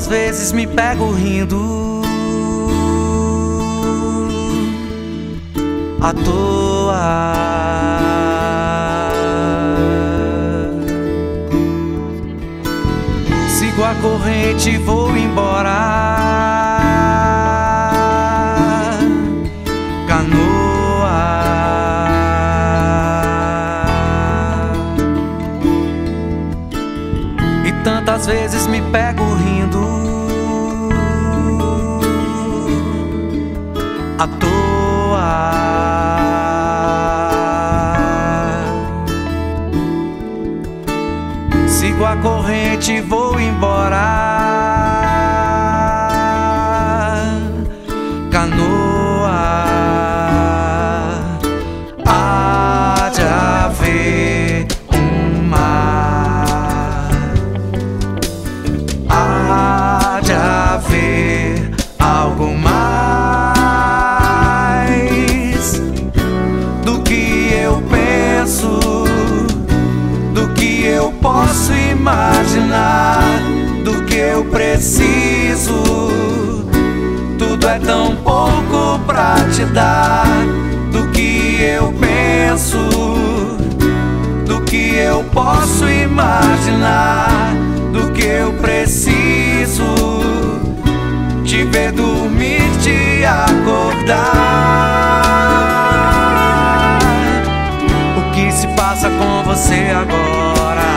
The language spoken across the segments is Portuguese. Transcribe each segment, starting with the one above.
Quantas vezes me pego rindo à toa. Sigo a corrente e vou embora, canoa. E tantas vezes me pego rindo à toa. Sigo a corrente e vou embora, canoa. Há de haver um mar, há de haver algo mais do que eu penso, do que eu posso imaginar, do que eu preciso. Tudo é tão pouco pra te dar, do que eu penso, do que eu posso imaginar, do que eu preciso. Te ver dormir, te acordar. O que se passa com você agora?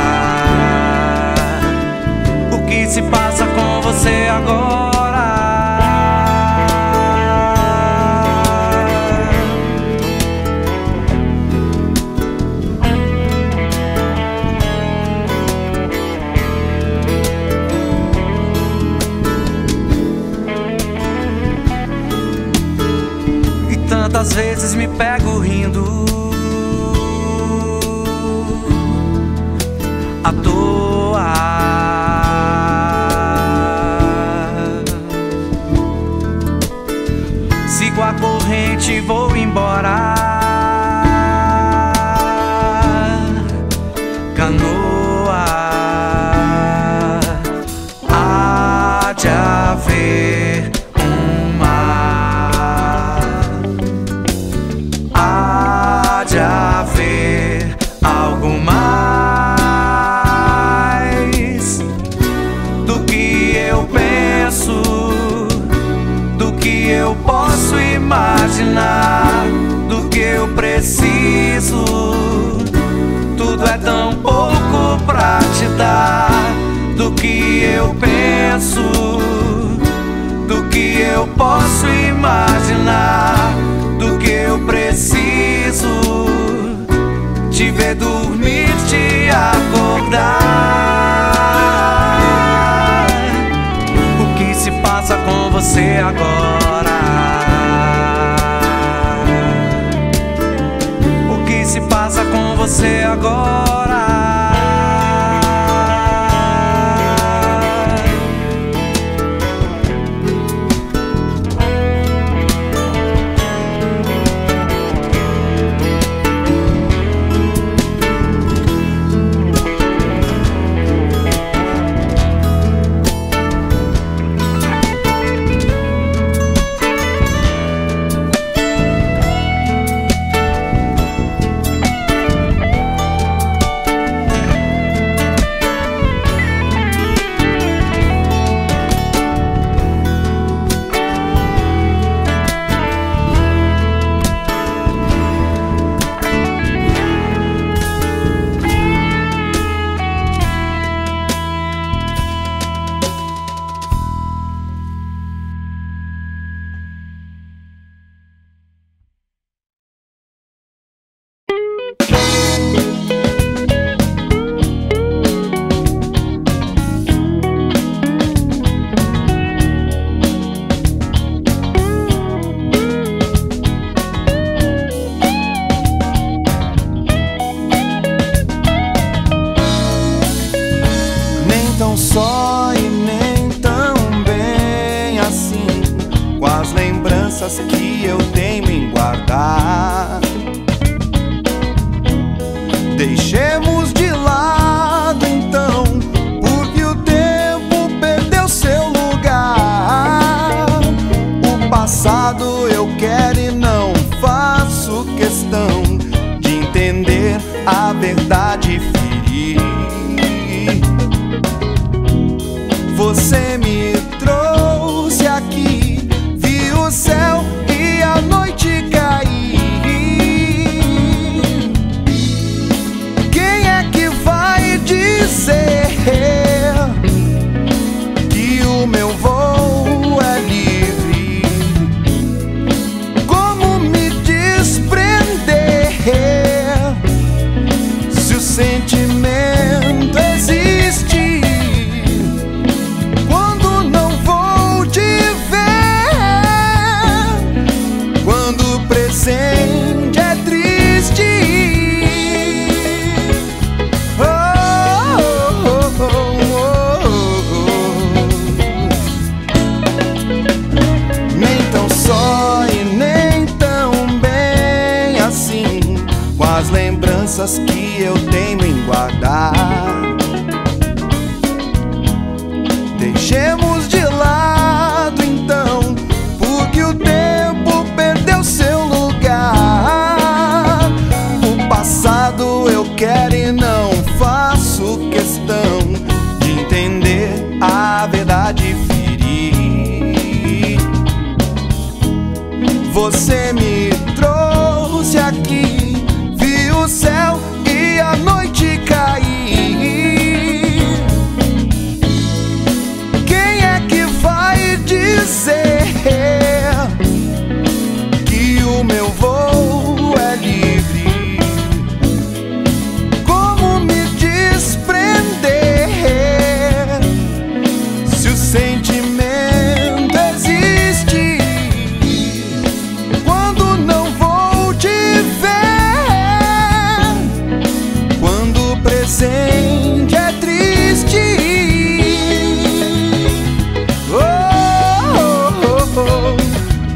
O que se passa com você agora? Tantas vezes me pego rindo à toa. Sigo a corrente e vou embora, canoa. Há de haver um mar, há de haver algo mais do que eu penso, do que eu posso imaginar, do que eu preciso. Tudo é tão pouco pra te dar, do que eu penso, do que eu posso imaginar, do que eu preciso. Te ver dormir, te acordar. O que se passa com você agora? O que se passa com você agora? Que eu tenho em guardar, deixemos de lado então, porque o tempo perdeu seu lugar. a verdade ferir. Você me trouxe aqui, vi o céu e a noite cair. Quem é que vai dizer que o meu voo é livre? Como me desprender se o sentimento existe? Quando não vou te ver, quando o presente é triste. Lembranças que eu tenho em guardar, deixemos de lado então, porque o tempo perdeu seu lugar. O passado eu quero e não faço questão de entender a verdade ferir. Você me trouxe aqui, o céu e a noite cair. Quem é que vai dizer que o meu voo é livre? Como me desprender se o sentimento existe? Quando não vou te ver, presente é triste. Oh, oh, oh,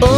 oh, oh,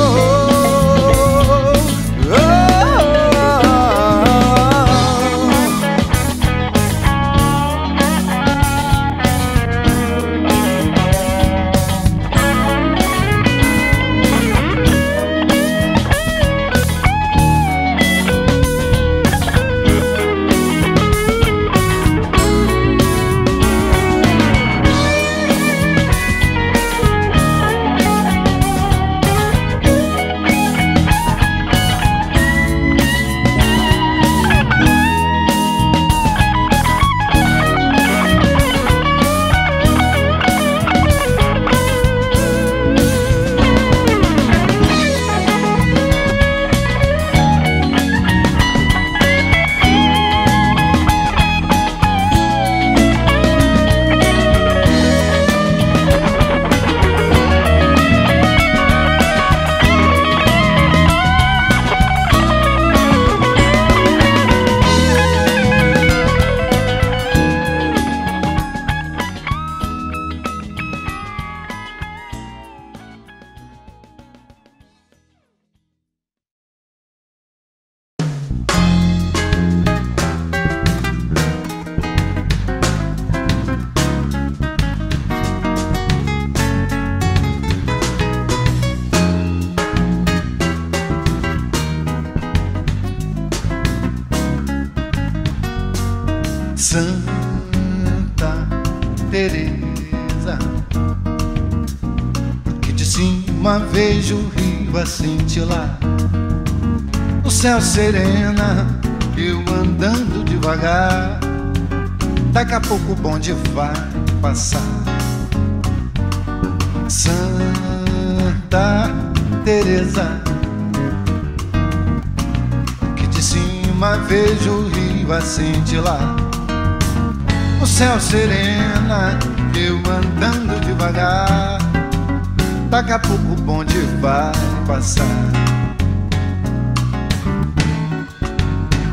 Santa Teresa, porque de cima vejo o rio a cintilar, o céu serena, eu andando devagar. Daqui a pouco o bonde vai passar. Santa Teresa, porque de cima vejo o rio a cintilar, o céu serena, eu andando devagar. Daqui a pouco o bonde vai passar.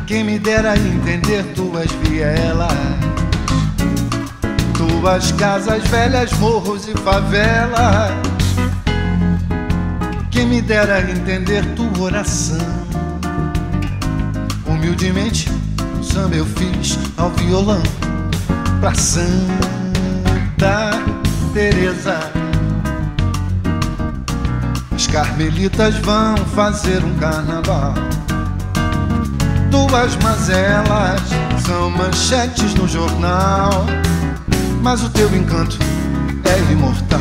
Quem me dera entender tuas vielas, tuas casas velhas, morros e favelas. Quem me dera entender tua oração. Humildemente, o samba eu fiz ao violão pra Santa Teresa. As carmelitas vão fazer um carnaval tuas mazelas são manchetes no jornal, mas o teu encanto é imortal.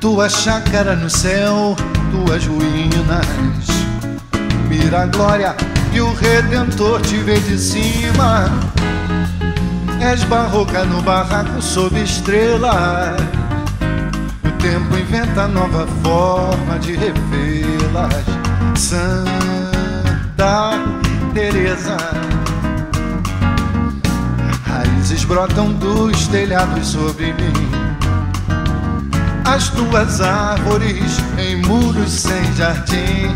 Tua chácara no céu, tuas ruínas, mira a glória que o Redentor te vê de cima. És barroca no barraco sob estrelas, o tempo inventa nova forma de revê-las. Santa Teresa, raízes brotam dos telhados sobre mim. As tuas árvores em muros sem jardim.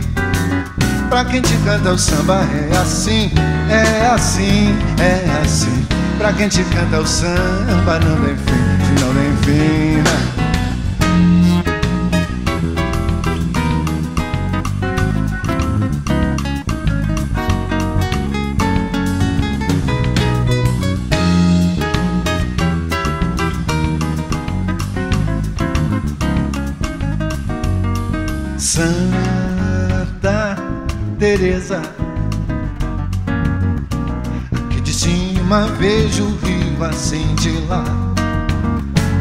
Pra quem te canta o samba é assim, é assim, é assim. Pra quem te canta o samba não tem fim, não tem fim, né? Santa Teresa, aqui de cima vejo o rio a cintilar,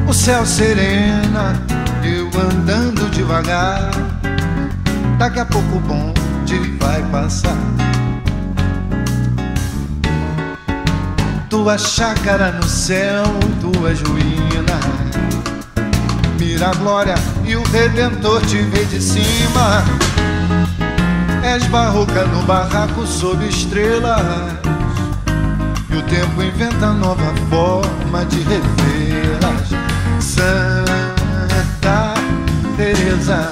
o céu serena, eu andando devagar. Daqui a pouco o bonde vai passar. Tua chácara no céu, tuas ruínas, mira a glória e o Redentor te vê de cima. És barroca no barraco sob estrelas, e o tempo inventa nova forma de revê-las. Santa Teresa,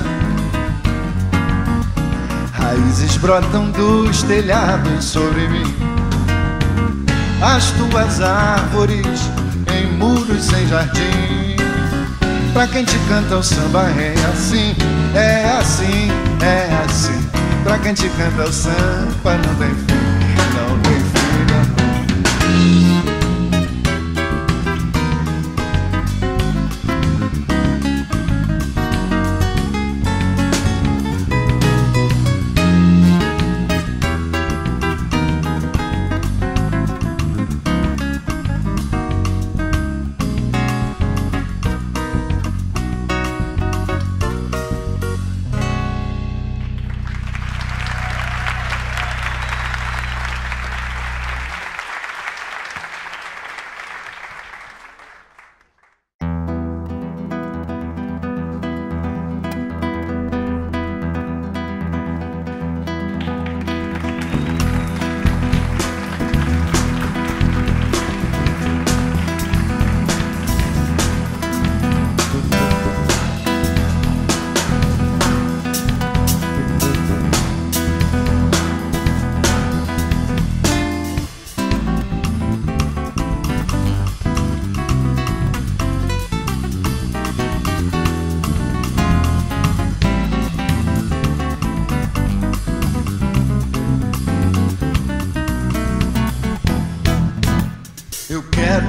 raízes brotam dos telhados sobre mim. As tuas árvores em muros sem jardim. Pra quem te canta o samba é assim, é assim, é assim. Pra quem te canta o samba não tem fim, não tem fim.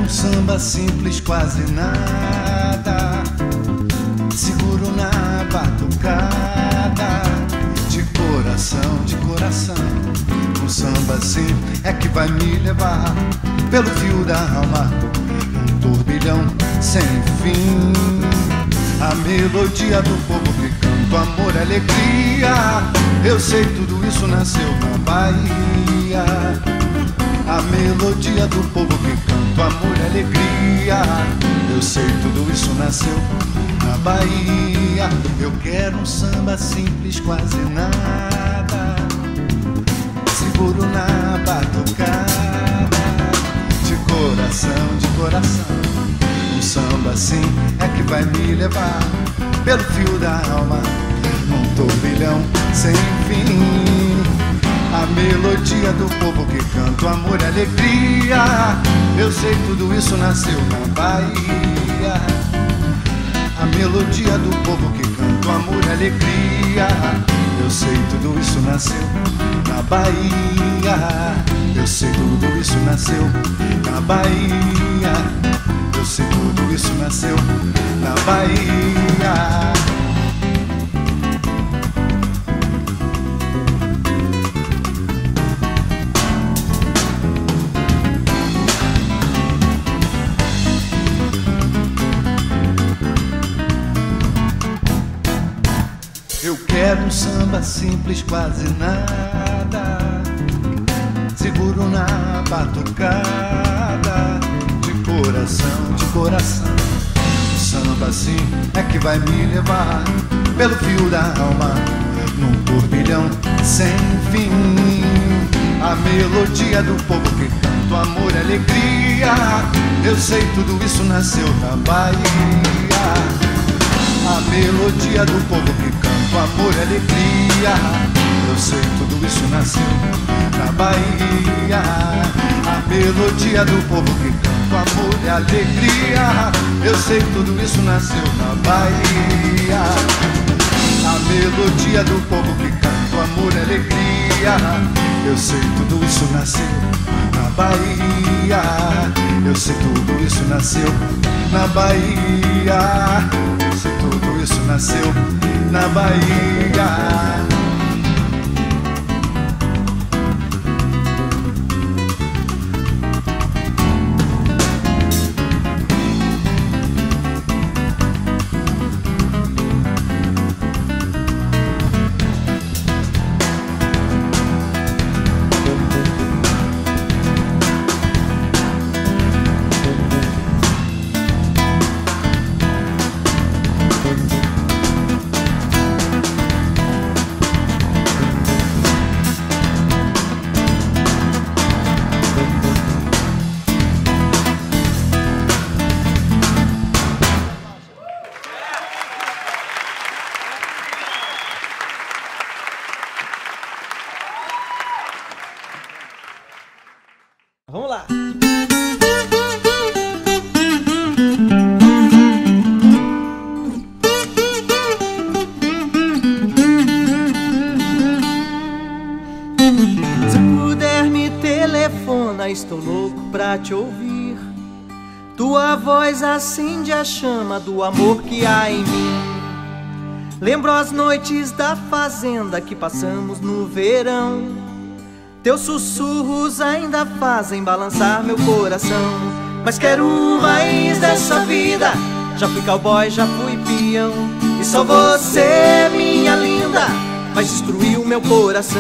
Samba simples, quase nada, seguro na batucada, de coração, de coração. Um samba simples é que vai me levar pelo fio da alma, um turbilhão sem fim. A melodia do povo que canta amor, alegria, eu sei tudo isso nasceu na Bahia. A melodia do povo que canta amor e alegria, eu sei tudo isso nasceu na Bahia. Eu quero um samba simples, quase nada, seguro na batucada, de coração, de coração. Um samba assim é que vai me levar pelo fio da alma, num turbilhão sem fim. A melodia do povo que canta amor e alegria, eu sei tudo isso nasceu na Bahia. A melodia do povo que canta amor e alegria, eu sei tudo isso nasceu na Bahia. Eu sei tudo isso nasceu na Bahia. Eu sei tudo isso nasceu na Bahia. Eu quero um samba simples, quase nada, seguro na batucada, de coração, de coração. Um samba assim é que vai me levar pelo fio da alma, num turbilhão sem fim. A melodia do povo que tanto amor e alegria, eu sei, tudo isso nasceu na Bahia. A melodia do povo que canta amor e alegria, eu sei, tudo isso nasceu na Bahia. A melodia do povo que canta amor e alegria, eu sei, tudo isso nasceu na Bahia. A melodia do povo que canta amor e alegria, eu sei, tudo isso nasceu na Bahia. Eu sei, tudo isso nasceu na Bahia. Tudo isso nasceu na Bahia. Vamos lá! Se puder me telefona, estou louco pra te ouvir. Tua voz acende a chama do amor que há em mim. Lembro as noites da fazenda que passamos no verão. Teus sussurros ainda fazem balançar meu coração. Mas quero mais dessa vida, já fui cowboy, já fui peão, e só você, minha linda, vai destruir o meu coração.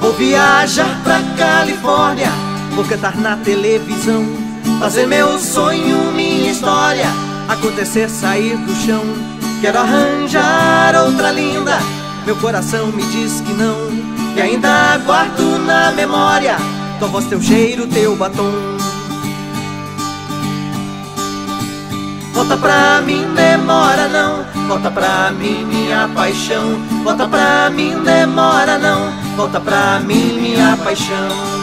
Vou viajar pra Califórnia, vou cantar na televisão, fazer meu sonho, minha história, acontecer, sair do chão. Quero arranjar outra linda, meu coração me diz que não, e ainda guardo na memória tua voz, teu cheiro, teu batom. Volta pra mim, demora não, volta pra mim, minha paixão. Volta pra mim, demora não, volta pra mim, minha paixão.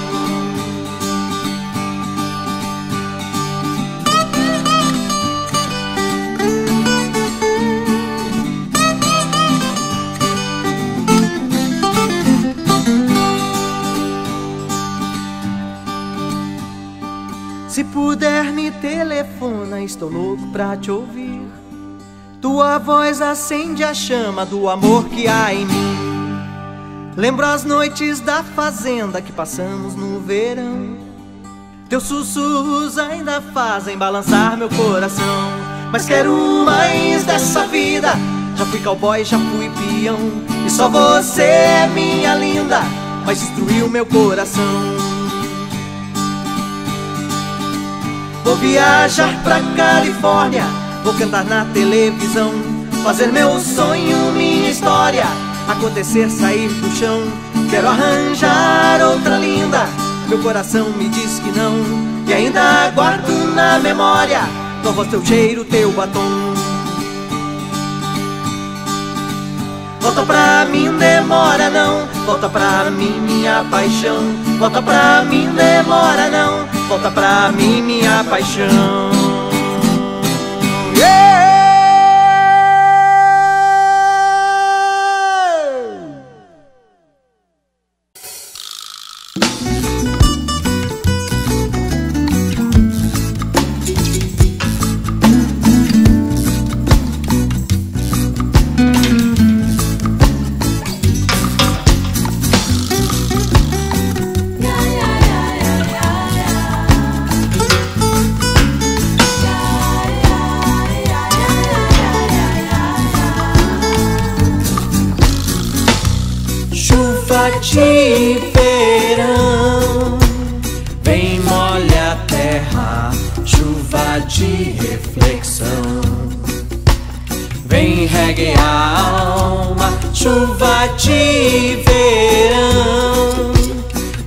Se puder me telefona, estou louco pra te ouvir. Tua voz acende a chama do amor que há em mim. Lembro as noites da fazenda que passamos no verão. Teus sussurros ainda fazem balançar meu coração. Mas quero mais dessa vida, já fui cowboy, já fui peão, e só você, minha linda, vai destruir o meu coração. Vou viajar pra Califórnia, vou cantar na televisão, fazer meu sonho, minha história, acontecer, sair do chão. Quero arranjar outra linda, meu coração me diz que não, e ainda guardo na memória tua voz, teu cheiro, teu batom. Volta pra mim, demora não, volta pra mim, minha paixão. Volta pra mim, demora não, volta pra mim, minha paixão. te verão. Vem, molha a terra, chuva de reflexão. Vem, regue a alma, chuva de verão.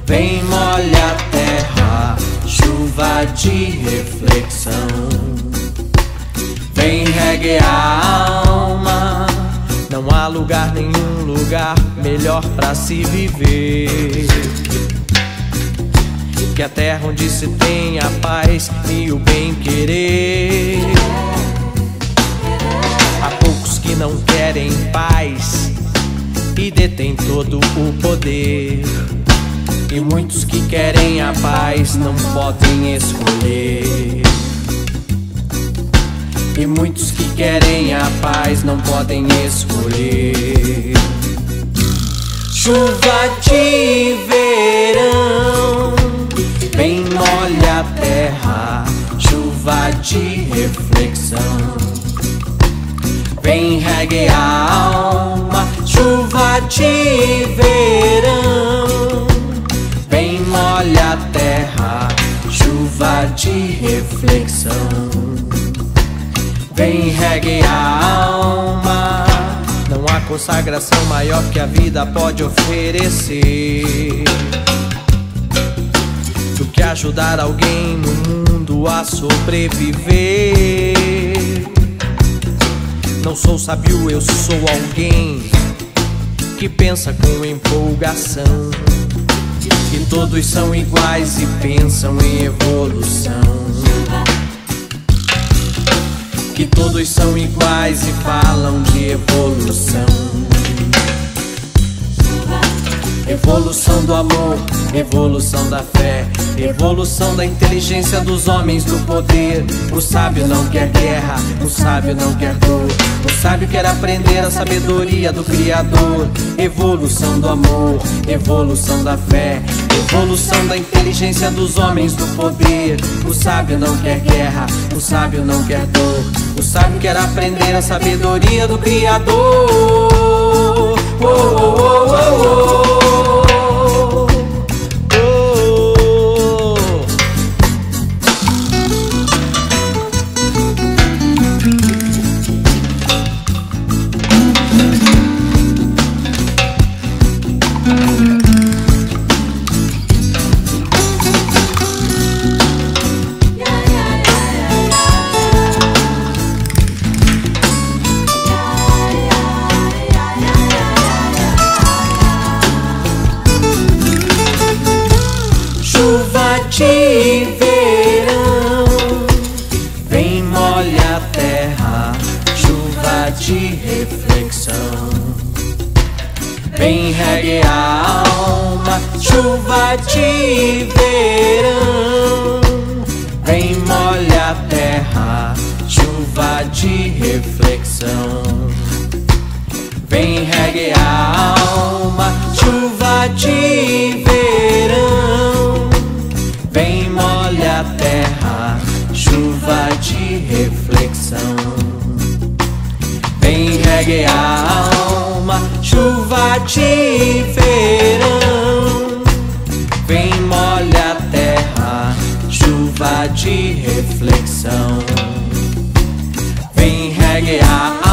Vem, molha a terra, chuva de reflexão. Vem, regue a alma. Não há lugar, nenhum lugar melhor pra se viver que a terra onde se tem a paz e o bem-querer. Há poucos que não querem paz e detêm todo o poder, e muitos que querem a paz não podem escolher. E muitos que querem a paz não podem escolher. Chuva de verão, vem, molha a terra, chuva de reflexão. Vem, regue a alma, chuva de verão. Vem, molha a terra, chuva de reflexão. Vem, regue a alma. Não há consagração maior que a vida pode oferecer do que ajudar alguém no mundo a sobreviver. Não sou sábio, eu sou alguém que pensa com empolgação que todos são iguais e pensam em evolução. Que todos são iguais e falam de evolução. Evolução do amor, evolução da fé, evolução da inteligência dos homens, do poder. O sábio não quer guerra, o sábio não quer dor, o sábio quer aprender a sabedoria do Criador. Evolução do amor, evolução da fé, evolução da inteligência dos homens, do poder. O sábio não quer guerra, o sábio não quer dor, o sábio quer aprender a sabedoria do Criador. Oh, oh, oh, oh, oh. Vem, regue a alma, chuva de verão. Vem, molha a terra, chuva de reflexão. Vem, regue a alma, chuva de verão. Vem, molha a terra, chuva de reflexão. Vem, regue a alma, chuva de verão. Vem, molha a terra, chuva de reflexão. Vem, regue a